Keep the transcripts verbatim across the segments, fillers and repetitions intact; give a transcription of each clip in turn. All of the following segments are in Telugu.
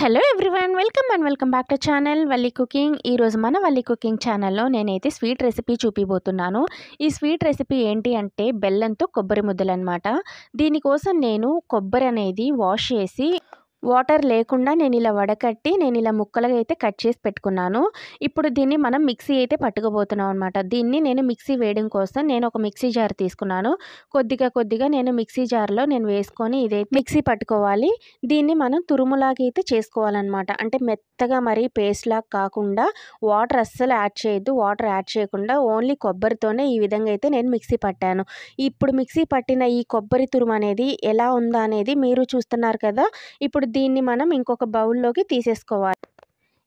Hello everyone welcome and welcome back to channel Valli cooking. ई रोज़ु मन वल्ली कुकिंग चैनल नेनैते स्वीट रेसिपी చూపిబోతున్నాను। ఈ స్వీట్ రెసిపీ ఏంటి అంటే బెల్లంతో కొబ్బరి ముద్దలు అన్నమాట। దీని కోసం నేను కొబ్బరి అనేది వాష్ చేసి వాటర్ లేకుండా నేను ఇలా వడకట్టి నేను ఇలా ముక్కలుగా అయితే కట్ చేసి పెట్టుకున్నాను। ఇప్పుడు దీన్ని మనం మిక్సీ అయితే పట్టుకోబోతున్నాం అన్నమాట। దీన్ని నేను మిక్సీ వేయడం కోసం నేను ఒక మిక్సీ జార్ తీసుకున్నాను। కొద్దిగా కొద్దిగా నేను మిక్సీ జార్లో నేను వేసుకొని ఇదైతే మిక్సీ పట్టుకోవాలి। దీన్ని మనం తురుములాగా అయితే చేసుకోవాలన్నమాట। అంటే మెత్తగా మరి పేస్ట్ లాగా కాకుండా వాటర్ అస్సలు యాడ్ చేయొద్దు। వాటర్ యాడ్ చేయకుండా ఓన్లీ కొబ్బరితోనే ఈ విధంగా అయితే నేను మిక్సీ పట్టాను। ఇప్పుడు మిక్సీ పట్టిన ఈ కొబ్బరి తురుము అనేది ఎలా ఉందా అనేది మీరు చూస్తున్నారు కదా। ఇప్పుడు దీన్ని మనం ఇంకొక బౌల్లోకి తీసేసుకోవాలి।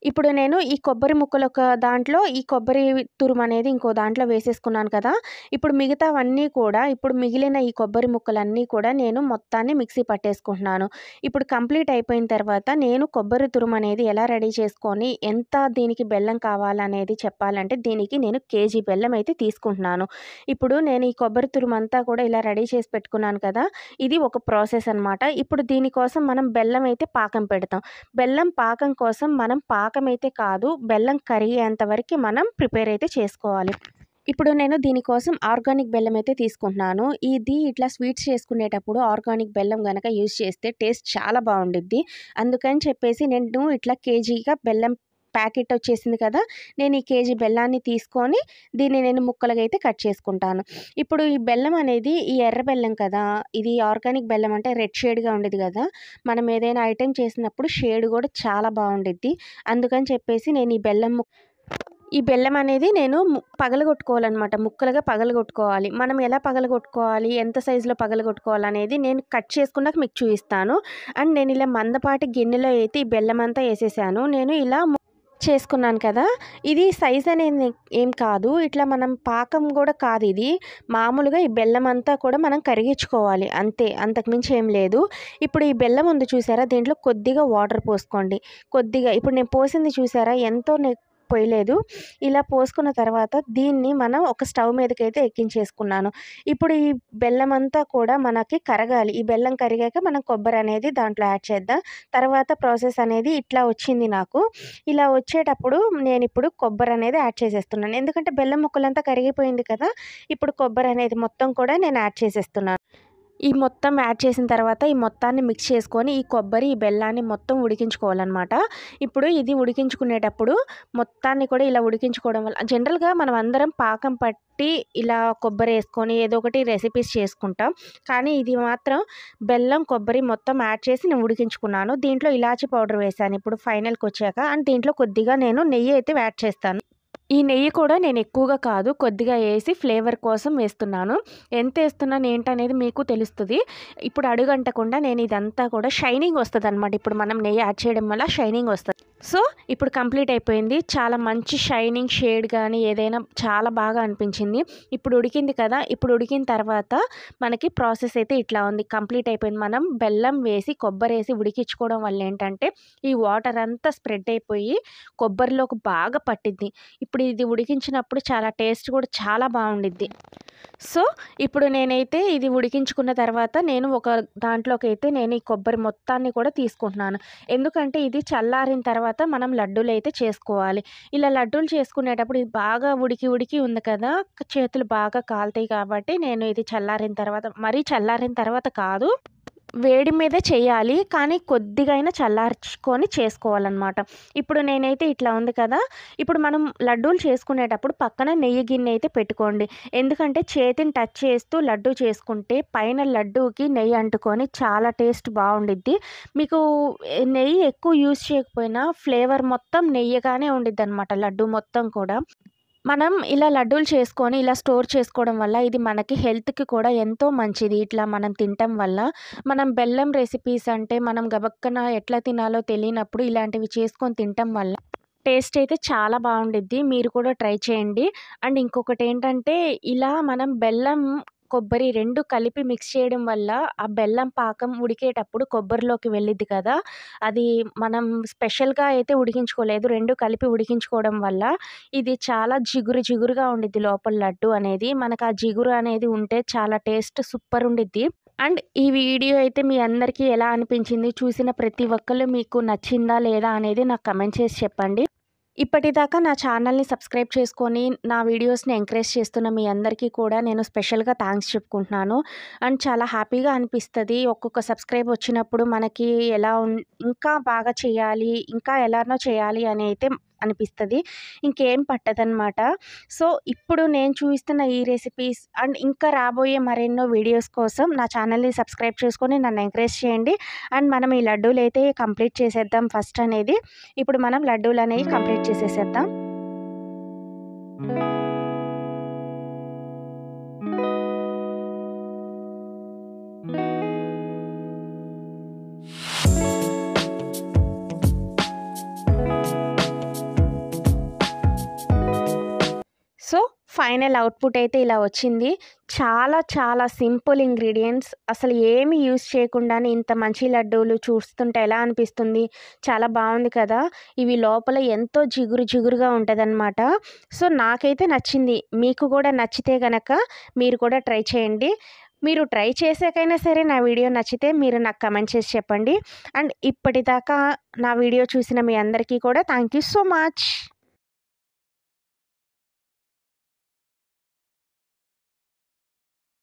ఇప్పుడు నేను ఈ కొబ్బరి ముక్కలు ఒక దాంట్లో ఈ కొబ్బరి తురుము అనేది ఇంకో దాంట్లో వేసేసుకున్నాను కదా। ఇప్పుడు మిగతావన్నీ కూడా ఇప్పుడు మిగిలిన ఈ కొబ్బరి ముక్కలన్నీ కూడా నేను మొత్తాన్ని మిక్సీ పట్టేసుకుంటున్నాను। ఇప్పుడు కంప్లీట్ అయిపోయిన తర్వాత నేను కొబ్బరి తురుము అనేది ఎలా రెడీ చేసుకొని ఎంత దీనికి బెల్లం కావాలనేది చెప్పాలంటే దీనికి నేను కేజీ బెల్లం అయితే తీసుకుంటున్నాను। ఇప్పుడు నేను ఈ కొబ్బరి తురుము అంతా కూడా ఇలా రెడీ చేసి పెట్టుకున్నాను కదా। ఇది ఒక ప్రాసెస్ అన్నమాట। ఇప్పుడు దీనికోసం మనం బెల్లం అయితే పాకం పెడతాం। బెల్లం పాకం కోసం మనం పా పాకమైతే కాదు బెల్లం కరిగేంత వరకు మనం ప్రిపేర్ అయితే చేసుకోవాలి। ఇప్పుడు నేను దీనికోసం ఆర్గానిక్ బెల్లం అయితే తీసుకుంటున్నాను। ఇది ఇట్లా స్వీట్స్ చేసుకునేటప్పుడు ఆర్గానిక్ బెల్లం కనుక యూజ్ చేస్తే టేస్ట్ చాలా బాగుండిద్ది। అందుకని చెప్పేసి నేను ఇట్లా కేజీగా బెల్లం ప్యాకెట్ వచ్చేసింది కదా। నేను ఈ కేజీ బెల్లాన్ని తీసుకొని దీన్ని నేను ముక్కలుగా అయితే కట్ చేసుకుంటాను। ఇప్పుడు ఈ బెల్లం అనేది ఈ ఎర్ర బెల్లం కదా, ఇది ఆర్గానిక్ బెల్లం అంటే రెడ్ షేడ్గా ఉండేది కదా। మనం ఏదైనా ఐటెం చేసినప్పుడు షేడ్ కూడా చాలా బాగుండిద్ది। అందుకని చెప్పేసి నేను ఈ బెల్లం ఈ బెల్లం అనేది నేను పగలగొట్టుకోవాలన్నమాట। ముక్కలుగా పగలగొట్టుకోవాలి। మనం ఎలా పగలగొట్టుకోవాలి, ఎంత సైజులో పగలగొట్టుకోవాలి అనేది నేను కట్ చేసుకున్నాక మీకు చూపిస్తాను। అండ్ నేను ఇలా మందపాటి గిన్నెలో అయితే ఈ బెల్లం అంతా వేసేసాను। నేను ఇలా చేసుకున్నాను కదా। ఇది సైజ్ అనేది ఏం కాదు, ఇట్లా మనం పాకం కూడా కాదు, ఇది మామూలుగా ఈ బెల్లం అంతా కూడా మనం కరిగించుకోవాలి అంతే, అంతకుమించి ఏం లేదు। ఇప్పుడు ఈ బెల్లం ఉంది చూసారా, దీంట్లో కొద్దిగా వాటర్ పోసుకోండి కొద్దిగా। ఇప్పుడు నేను పోసింది చూసారా, ఎంతో పోయలేదు। ఇలా పోసుకున్న తర్వాత దీన్ని మనం ఒక స్టవ్ మీదకి అయితే ఎక్కించేసుకున్నాను। ఇప్పుడు ఈ బెల్లం అంతా కూడా మనకి కరగాలి। ఈ బెల్లం కరిగాక మనం కొబ్బరి అనేది దాంట్లో యాడ్ చేద్దాం। తర్వాత ప్రాసెస్ అనేది ఇట్లా వచ్చింది నాకు। ఇలా వచ్చేటప్పుడు నేను ఇప్పుడు కొబ్బరి అనేది యాడ్ చేసేస్తున్నాను, ఎందుకంటే బెల్లం ముక్కలంతా కరిగిపోయింది కదా। ఇప్పుడు కొబ్బరి అనేది మొత్తం కూడా నేను యాడ్ చేసేస్తున్నాను। ఈ మొత్తం యాడ్ చేసిన తర్వాత ఈ మొత్తాన్ని మిక్స్ చేసుకొని ఈ కొబ్బరి ఈ బెల్లాన్ని మొత్తం ఉడికించుకోవాలన్నమాట। ఇప్పుడు ఇది ఉడికించుకునేటప్పుడు మొత్తాన్ని కూడా ఇలా ఉడికించుకోవడం వల్ల జనరల్గా మనం అందరం పాకం పట్టి ఇలా కొబ్బరి వేసుకొని ఏదో ఒకటి రెసిపీస్ చేసుకుంటాం, కానీ ఇది మాత్రం బెల్లం కొబ్బరి మొత్తం యాడ్ చేసి నేను ఉడికించుకున్నాను। దీంట్లో ఇలాచి పౌడర్ వేసాను ఇప్పుడు ఫైనల్కి వచ్చాక, అండ్ దీంట్లో కొద్దిగా నేను నెయ్యి అయితే యాడ్ చేస్తాను। ఈ నెయ్యి కూడా నేను ఎక్కువగా కాదు కొద్దిగా వేసి ఫ్లేవర్ కోసం వేస్తున్నాను। ఎంత వేస్తున్నాను ఏంటనేది మీకు తెలుస్తుంది। ఇప్పుడు అడుగంటకుండా నేను ఇదంతా కూడా షైనింగ్ వస్తుంది అనమాట। ఇప్పుడు మనం నెయ్యి యాడ్ చేయడం వల్ల షైనింగ్ వస్తుంది। సో ఇప్పుడు కంప్లీట్ అయిపోయింది, చాలా మంచి షైనింగ్ షేడ్ కానీ ఏదైనా చాలా బాగా అనిపించింది। ఇప్పుడు ఉడికింది కదా। ఇప్పుడు ఉడికిన తర్వాత మనకి ప్రాసెస్ అయితే ఇట్లా ఉంది, కంప్లీట్ అయిపోయింది। మనం బెల్లం వేసి కొబ్బరి వేసి ఉడికించుకోవడం వల్ల ఏంటంటే ఈ వాటర్ అంతా స్ప్రెడ్ అయిపోయి కొబ్బరిలోకి బాగా పట్టింది। ఇప్పుడు ఇది ఉడికించినప్పుడు చాలా టేస్ట్ కూడా చాలా బాగుండిద్ది। సో ఇప్పుడు నేనైతే ఇది ఉడికించుకున్న తర్వాత నేను ఒక దాంట్లోకి అయితే నేను ఈ కొబ్బరి మొత్తాన్ని కూడా తీసుకుంటున్నాను, ఎందుకంటే ఇది చల్లారిన తర్వాత మనం లడ్డూలు అయితే చేసుకోవాలి। ఇలా లడ్డూలు చేసుకునేటప్పుడు ఇది బాగా ఉడికి ఉడికి ఉంది కదా, చేతులు బాగా కాలుతాయి కాబట్టి నేను ఇది చల్లారిన తర్వాత, మరీ చల్లారిన తర్వాత కాదు వేడి మీద చేయాలి, కానీ కొద్దిగా అయినా చల్లార్చుకొని చేసుకోవాలన్నమాట। ఇప్పుడు నేనైతే ఇట్లా ఉంది కదా। ఇప్పుడు మనం లడ్డూలు చేసుకునేటప్పుడు పక్కన నెయ్యి గిన్నె అయితే పెట్టుకోండి, ఎందుకంటే చేతిని టచ్ చేస్తూ లడ్డూ చేసుకుంటే పైన లడ్డూకి నెయ్యి అంటుకొని చాలా టేస్ట్ బాగుండిద్ది। మీకు నెయ్యి ఎక్కువ యూజ్ చేయకపోయినా ఫ్లేవర్ మొత్తం నెయ్యిగానే ఉండిద్ది అనమాట లడ్డూ మొత్తం కూడా। మనం ఇలా లడ్డూలు చేసుకొని ఇలా స్టోర్ చేసుకోవడం వల్ల ఇది మనకి హెల్త్కి కూడా ఎంతో మంచిది। ఇట్లా మనం తినటం వల్ల మనం బెల్లం రెసిపీస్ అంటే మనం గబక్కన ఎట్లా తినాలో తెలియనప్పుడు ఇలాంటివి చేసుకొని తినటం వల్ల టేస్ట్ అయితే చాలా బాగుండిద్ది। మీరు కూడా ట్రై చేయండి। అండ్ ఇంకొకటి ఏంటంటే ఇలా మనం బెల్లం కొబ్బరి రెండు కలిపి మిక్స్ చేయడం వల్ల ఆ బెల్లం పాకం ఉడికేటప్పుడు కొబ్బరిలోకి వెళ్ళిద్ది కదా, అది మనం స్పెషల్గా అయితే ఉడికించుకోలేదు, రెండు కలిపి ఉడికించుకోవడం వల్ల ఇది చాలా జిగురు జిగురుగా ఉండిద్ది లోపల లడ్డు అనేది। మనకు ఆ జిగురు అనేది ఉంటే చాలా టేస్ట్ సూపర్ ఉండిద్ది। అండ్ ఈ వీడియో అయితే మీ అందరికీ ఎలా అనిపించింది, చూసిన ప్రతి ఒక్కళ్ళు మీకు నచ్చిందా లేదా అనేది నాకు కమెంట్ చేసి చెప్పండి. ఇప్పటిదాకా నా ఛానల్ని సబ్స్క్రైబ్ చేసుకొని నా వీడియోస్ని ఎంకరేజ్ చేస్తున్న మీ అందరికీ కూడా నేను స్పెషల్గా థ్యాంక్స్ చెప్పుకుంటున్నాను. అండ్ చాలా హ్యాపీగా అనిపిస్తుంది ఒక్కొక్క సబ్స్క్రైబ్ వచ్చినప్పుడు, మనకి ఎలా ఇంకా బాగా చేయాలి, ఇంకా ఎలానో చేయాలి అని అయితే అనిపిస్తుంది, ఇంకేం పట్టదనమాట. సో ఇప్పుడు నేను చూపిస్తున్న ఈ రెసిపీస్ అండ్ ఇంకా రాబోయే మరెన్నో వీడియోస్ కోసం నా ఛానల్ని సబ్స్క్రైబ్ చేసుకొని నన్ను ఎంకరేజ్ చేయండి. అండ్ మనం ఈ లడ్డూలు అయితే కంప్లీట్ చేసేద్దాం ఫస్ట్ అనేది. ఇప్పుడు మనం లడ్డూలు అనేవి కంప్లీట్ చేసేసేద్దాం. సో ఫైనల్ అవుట్పుట్ అయితే ఇలా వచ్చింది. చాలా చాలా సింపుల్ ఇంగ్రీడియంట్స్, అసలు ఏమి యూజ్ చేయకుండానే ఇంత మంచి లడ్డూలు చూస్తుంటే ఎలా అనిపిస్తుంది, చాలా బాగుంది కదా. ఇవి లోపల ఎంతో జిగురు జిగురుగా ఉంటుందన్నమాట. సో నాకైతే నచ్చింది, మీకు కూడా నచ్చితే గనక మీరు కూడా ట్రై చేయండి. మీరు ట్రై చేసాకైనా సరే నా వీడియో నచ్చితే మీరు నాకు కమెంట్ చేసి చెప్పండి. అండ్ ఇప్పటిదాకా నా వీడియో చూసిన మీ అందరికీ కూడా థ్యాంక్ యూ సో మచ్.